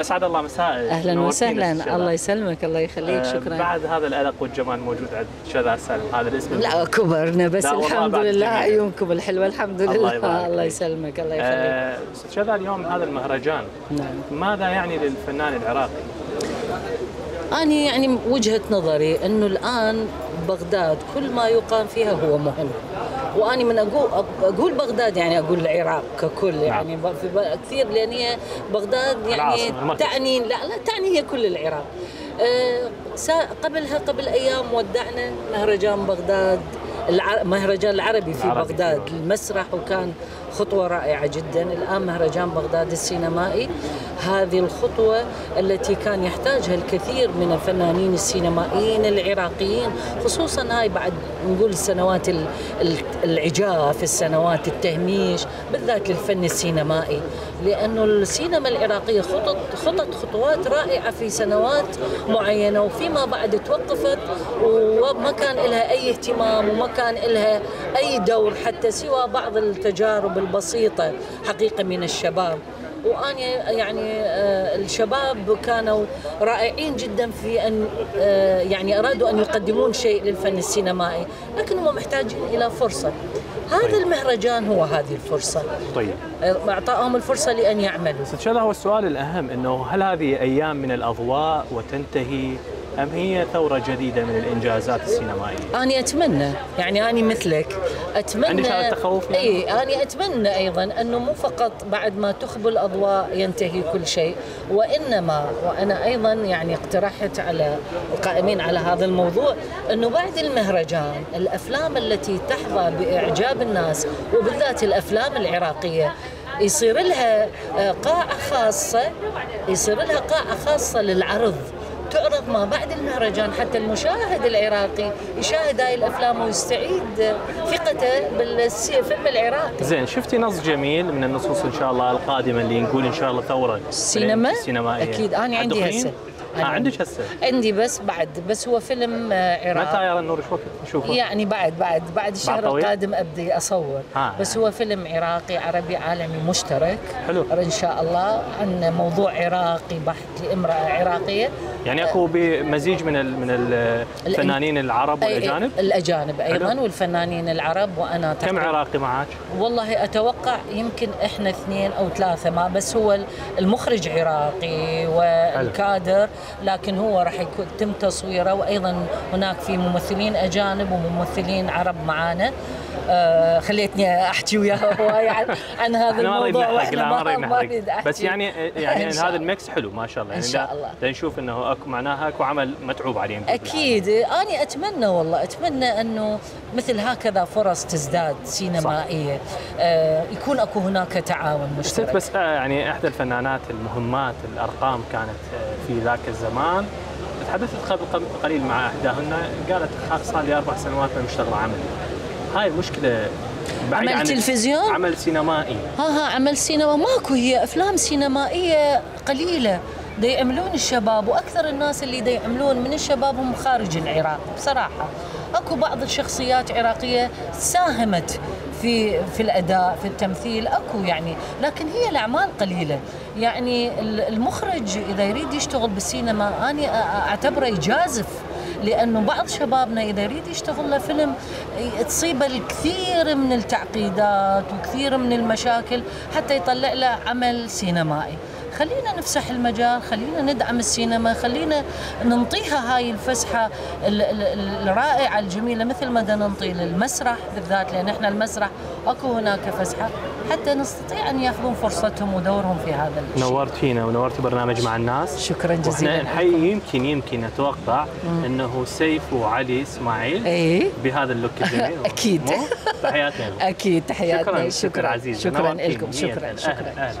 اسعد الله مسائك. اهلا وسهلا. الله يسلمك الله يخليك. شكرا. بعد هذا القلق والجمال موجود عند شذا سالم، هذا الاسم لا كبرنا بس الحمد لله، عيونكم الحلوه الحمد لله. الله يسلمك الله يخليك. شذا اليوم هذا المهرجان ماذا يعني للفنان العراقي؟ انا يعني وجهه نظري انه الان بغداد كل ما يقام فيها هو مهم، واني من اقول بغداد يعني اقول العراق ككل يعني كثير، لان هي بغداد يعني تعني لا تعني هي كل العراق. قبل ايام ودعنا مهرجان بغداد المهرجان العربي في بغداد المسرح، وكان خطوة رائعة جدا. الآن مهرجان بغداد السينمائي، هذه الخطوة التي كان يحتاجها الكثير من الفنانين السينمائيين العراقيين، خصوصا هاي بعد نقول سنوات العجاف، السنوات التهميش بالذات للفن السينمائي، لأنه السينما العراقية خطوات رائعة في سنوات معينة، وفيما بعد توقفت وما كان لها أي اهتمام وما كان لها أي دور حتى سوى بعض التجارب البسيطة حقيقة من الشباب. وأنا يعني الشباب كانوا رائعين جدا في أن يعني أرادوا أن يقدمون شيء للفن السينمائي، لكنهم محتاجين إلى فرصة. هذا المهرجان هو هذه الفرصة. طيب أعطاهم الفرصة لأن يعملوا. ست شذا هو السؤال الأهم، أنه هل هذه أيام من الأضواء وتنتهي؟ أم هي ثورة جديدة من الإنجازات السينمائية؟ أنا أتمنى، يعني أنا مثلك أتمنى، عندي شعور تخوف يعني؟ إيه أنا أتمنى أيضاً أنه مو فقط بعد ما تخبو الأضواء ينتهي كل شيء، وإنما وأنا أيضاً يعني اقترحت على القائمين على هذا الموضوع أنه بعد المهرجان الأفلام التي تحظى بإعجاب الناس وبالذات الأفلام العراقية يصير لها قاعة خاصة، يصير لها قاعة خاصة للعرض، تعرض ما بعد المهرجان حتى المشاهد العراقي يشاهد هاي الافلام ويستعيد ثقته بالفيلم العراقي. زين، شفتي نص جميل من النصوص ان شاء الله القادمه اللي نقول ان شاء الله ثوره السينمائيه؟ اكيد انا عندي هسه. عندك هسه؟ عندي بس بعد، بس هو فيلم عراقي. متى يرى النور؟ شو وقت نشوفه؟ يعني بعد الشهر القادم ابدي اصور. بس هو فيلم عراقي عربي عالمي مشترك. حلو. ان شاء الله عن موضوع عراقي بحت لامراه عراقيه. يعني اكو بمزيج من الفنانين العرب والاجانب؟ الاجانب ايضا. حلو. والفنانين العرب. وانا كم عراقي معك؟ والله اتوقع يمكن احنا 2 أو 3 ما، بس هو المخرج عراقي والكادر، لكن هو راح يتم تصويره، وايضا هناك في ممثلين اجانب وممثلين عرب معانا. خليتني احكي وياها هوايه عن هذا الموضوع، ما اريد احكي بس يعني هذا الميكس حلو ما شاء الله. يعني ان شاء الله لنشوف انه اكو معناها اكو عمل متعوب عليه. اكيد انا اتمنى، والله اتمنى انه مثل هكذا فرص تزداد سينمائيه، يكون اكو هناك تعاون مشترك. بس يعني احدى الفنانات المهمات الارقام كانت في ذاك الزمان، تحدثت قبل قليل مع احداهن قالت صار لي 4 سنوات ما مشتغله عمل. هاي مشكلة. عمل تلفزيون؟ عمل سينمائي. عمل سينما ماكو، هي أفلام سينمائية قليلة دي يعملون الشباب، وأكثر الناس اللي دي يعملون من الشباب هم خارج العراق بصراحة. أكو بعض الشخصيات عراقية ساهمت في الأداء في التمثيل، أكو يعني، لكن هي الأعمال قليلة. يعني المخرج إذا يريد يشتغل بالسينما أنا أعتبره يجازف، لأنه بعض شبابنا إذا يريد يشتغل له فيلم تصيبه الكثير من التعقيدات وكثير من المشاكل حتى يطلع له عمل سينمائي. خلينا نفسح المجال، خلينا ندعم السينما، خلينا ننطيها هاي الفسحة الرائعة الجميلة مثل ما بدنا ننطي للمسرح بالذات، لأن احنا المسرح اكو هناك فسحة حتى نستطيع أن ياخذون فرصتهم ودورهم في هذا الشيء. نورت فينا ونورت برنامج مع الناس. شكرا جزيلا. واحنا نحيي يمكن أتوقع أنه سيف وعلي إسماعيل بهذا اللوك الجميل. أكيد. تحياتنا. أكيد تحياتنا. شكرا عزيزي. شكرا لكم. شكرا.